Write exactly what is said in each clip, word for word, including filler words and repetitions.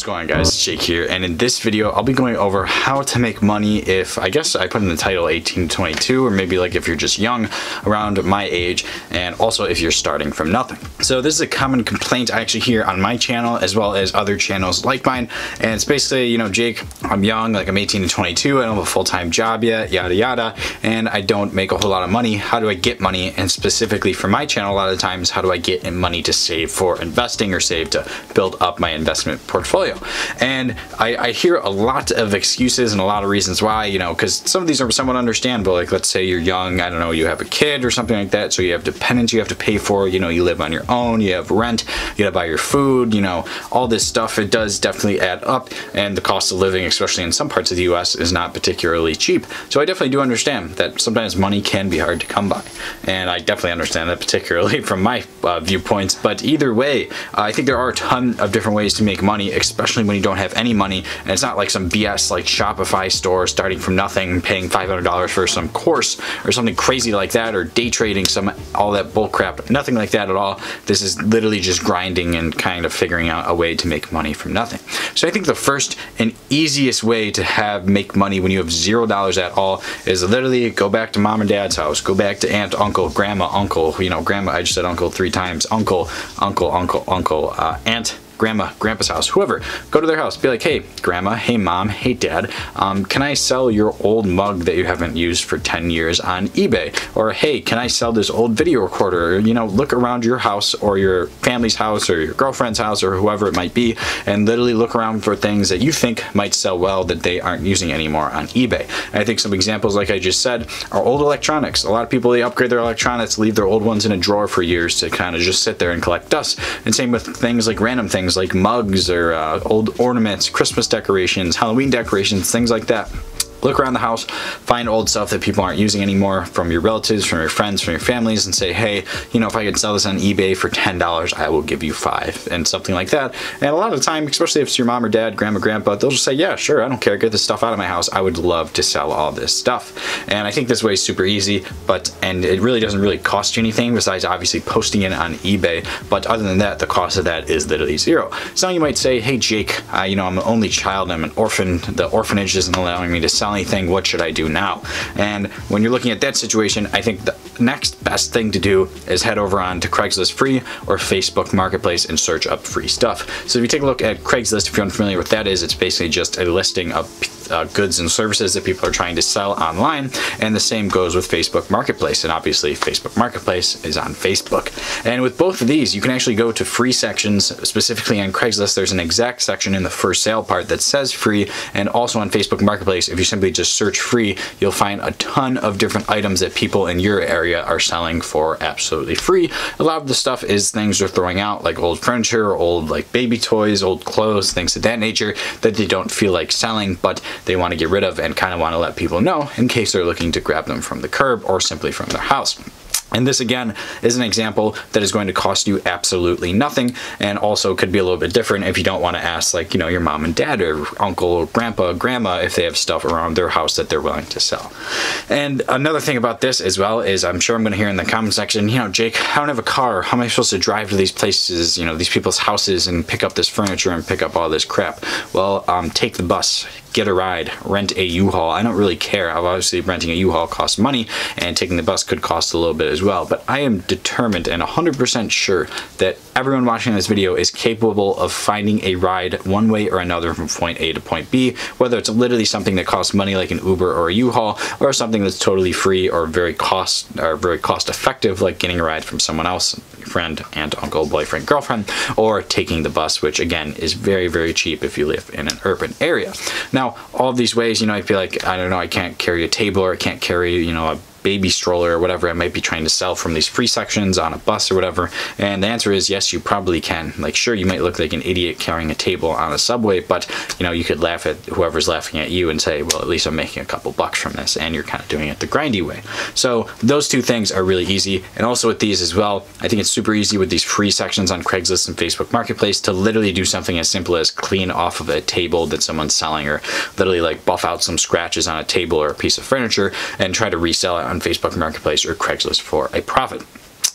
What's going on, guys? Jake here, and in this video I'll be going over how to make money if, I guess I put in the title eighteen to twenty-two, or maybe like if you're just young, around my age, and also if you're starting from nothing. So this is a common complaint I actually hear on my channel as well as other channels like mine, and it's basically, you know, Jake, I'm young, like I'm eighteen to twenty-two, I don't have a full-time job yet, yada yada, and I don't make a whole lot of money. How do I get money? And specifically for my channel, a lot of times, how do I get money to save for investing or save to build up my investment portfolio? And I, I hear a lot of excuses and a lot of reasons why, you know, because some of these are somewhat understandable. Like, let's say you're young, I don't know, you have a kid or something like that, so you have dependents you have to pay for, you know, you live on your own, you have rent, you gotta buy your food, you know, all this stuff. It does definitely add up, and the cost of living, especially in some parts of the U S, is not particularly cheap. So I definitely do understand that sometimes money can be hard to come by, and I definitely understand that, particularly from my uh, viewpoints. But either way, uh, I think there are a ton of different ways to make money, especially when you don't have any money, and it's not like some B S like Shopify store, starting from nothing, paying five hundred dollars for some course or something crazy like that, or day trading, some all that bull crap. Nothing like that at all. This is literally just grinding and kind of figuring out a way to make money from nothing. So I think the first and easiest way to have make money when you have zero dollars at all is literally go back to mom and dad's house, go back to aunt, uncle, grandma, uncle, you know, grandma, I just said uncle three times, uncle, uncle, uncle, uncle, uh, aunt, grandma, grandpa's house, whoever. Go to their house, be like, hey grandma, hey mom, hey dad, um, can I sell your old mug that you haven't used for ten years on eBay? Or hey, can I sell this old video recorder? You know, look around your house or your family's house or your girlfriend's house or whoever it might be, and literally look around for things that you think might sell well that they aren't using anymore on eBay. And I think some examples, like I just said, are old electronics. A lot of people, they upgrade their electronics, leave their old ones in a drawer for years to kind of just sit there and collect dust. And same with things like random things like mugs or uh, old ornaments, Christmas decorations, Halloween decorations, things like that. Look around the house, find old stuff that people aren't using anymore from your relatives, from your friends, from your families, and say, hey, you know, if I could sell this on eBay for ten dollars, I will give you five, and something like that. And a lot of the time, especially if it's your mom or dad, grandma, grandpa, they'll just say, yeah, sure, I don't care, get this stuff out of my house. I would love to sell all this stuff. And I think this way is super easy, but, and it really doesn't really cost you anything besides obviously posting it on eBay. But other than that, the cost of that is literally zero. So you might say, hey, Jake, uh, you know, I'm an only child, I'm an orphan, the orphanage isn't allowing me to sell anything, what should I do now? And when you're looking at that situation, I think the next best thing to do is head over on to Craigslist Free or Facebook Marketplace and search up free stuff. So if you take a look at Craigslist, if you're unfamiliar with that is, it's basically just a listing of uh, goods and services that people are trying to sell online, and the same goes with Facebook Marketplace, and obviously Facebook Marketplace is on Facebook. And with both of these, you can actually go to free sections. Specifically on Craigslist, there's an exact section in the first sale part that says free, and also on Facebook Marketplace, if you simply just search free, you'll find a ton of different items that people in your area are selling for absolutely free. A lot of the stuff is things they're throwing out, like old furniture, old like baby toys, old clothes, things of that nature that they don't feel like selling, but they want to get rid of and kind of want to let people know in case they're looking to grab them from the curb or simply from their house. And this, again, is an example that is going to cost you absolutely nothing, and also could be a little bit different if you don't want to ask, like, you know, your mom and dad or uncle or grandpa, grandma, if they have stuff around their house that they're willing to sell. And another thing about this as well is, I'm sure I'm going to hear in the comment section, you know, Jake, I don't have a car. How am I supposed to drive to these places, you know, these people's houses and pick up this furniture and pick up all this crap? Well, um, take the bus. Get a ride, rent a U-Haul. I don't really care. Obviously, renting a U-Haul costs money, and taking the bus could cost a little bit as well. But I am determined and one hundred percent sure that everyone watching this video is capable of finding a ride one way or another from point A to point B, whether it's literally something that costs money like an Uber or a U-Haul, or something that's totally free or very cost or very cost effective, like getting a ride from someone else, your friend, aunt, uncle, boyfriend, girlfriend, or taking the bus, which again is very, very cheap if you live in an urban area. Now, Now, all of these ways, you know, I feel like, I don't know, I can't carry a table, or I can't carry, you know, a baby stroller or whatever I might be trying to sell from these free sections on a bus or whatever. And the answer is yes, you probably can. Like, sure, you might look like an idiot carrying a table on a subway, but you know, you could laugh at whoever's laughing at you and say, well, at least I'm making a couple bucks from this, and you're kind of doing it the grindy way. So those two things are really easy. And also with these as well, I think it's super easy with these free sections on Craigslist and Facebook Marketplace to literally do something as simple as clean off of a table that someone's selling, or literally like buff out some scratches on a table or a piece of furniture and try to resell it on Facebook Marketplace or Craigslist for a profit.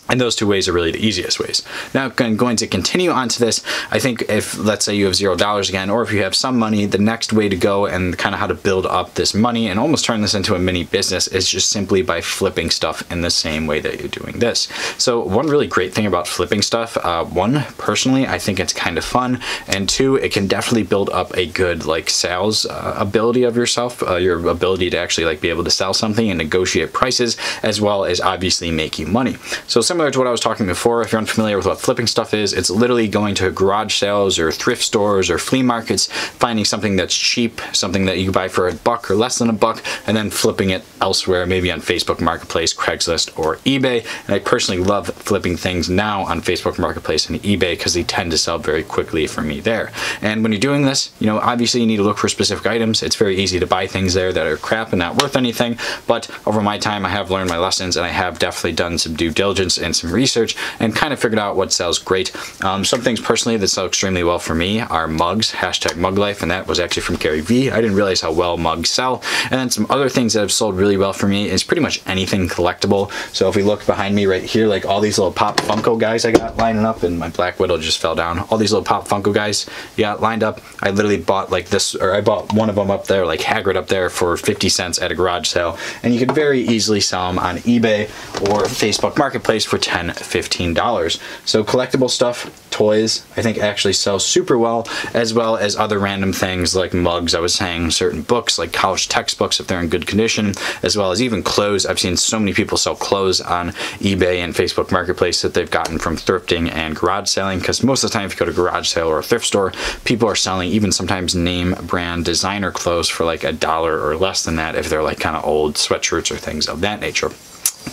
And those two ways are really the easiest ways. Now I'm going to continue on to this. I think if, let's say you have zero dollars again, or if you have some money, the next way to go and kind of how to build up this money and almost turn this into a mini business is just simply by flipping stuff in the same way that you're doing this. So one really great thing about flipping stuff, uh, one, personally, I think it's kind of fun. And two, it can definitely build up a good like sales uh, ability of yourself, uh, your ability to actually like be able to sell something and negotiate prices, as well as obviously make you money. So some Similar to what I was talking before, if you're unfamiliar with what flipping stuff is, it's literally going to garage sales or thrift stores or flea markets, finding something that's cheap, something that you buy for a buck or less than a buck, and then flipping it elsewhere, maybe on Facebook Marketplace, Craigslist, or eBay. And I personally love flipping things now on Facebook Marketplace and eBay because they tend to sell very quickly for me there. And when you're doing this, you know, obviously you need to look for specific items. It's very easy to buy things there that are crap and not worth anything. But over my time, I have learned my lessons and I have definitely done some due diligence and some research and kind of figured out what sells great. Um, some things personally that sell extremely well for me are mugs, hashtag mug life, and that was actually from Gary V. I didn't realize how well mugs sell. And then some other things that have sold really well for me is pretty much anything collectible. So if we look behind me right here, like all these little pop Funko guys I got lining up, and my Black Widow just fell down. All these little pop Funko guys got lined up. I literally bought like this, or I bought one of them up there, like Hagrid up there for fifty cents at a garage sale. And you could very easily sell them on eBay or Facebook Marketplace for ten, fifteen dollars. So collectible stuff, toys, I think actually sell super well, as well as other random things like mugs, I was saying, certain books like college textbooks if they're in good condition, as well as even clothes. I've seen so many people sell clothes on eBay and Facebook Marketplace that they've gotten from thrifting and garage selling, because most of the time if you go to garage sale or a thrift store, people are selling even sometimes name brand designer clothes for like a dollar or less than that if they're like kind of old sweatshirts or things of that nature.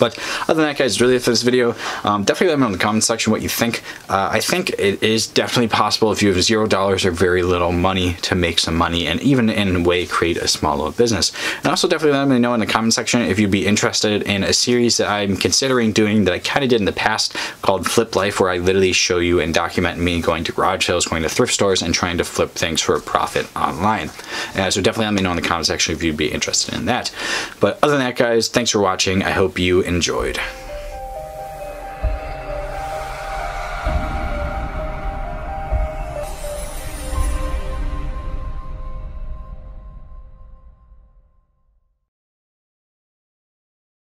But other than that, guys, really it for this video. Um, definitely let me know in the comment section what you think. Uh, I think it is definitely possible if you have zero dollars or very little money to make some money and even in a way create a small little business. And also definitely let me know in the comment section if you'd be interested in a series that I'm considering doing that I kind of did in the past called Flip Life, where I literally show you and document me going to garage sales, going to thrift stores, and trying to flip things for a profit online. Uh, so definitely let me know in the comment section if you'd be interested in that. But other than that, guys, thanks for watching. I hope you enjoyed.